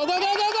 Go, go, go, go, go!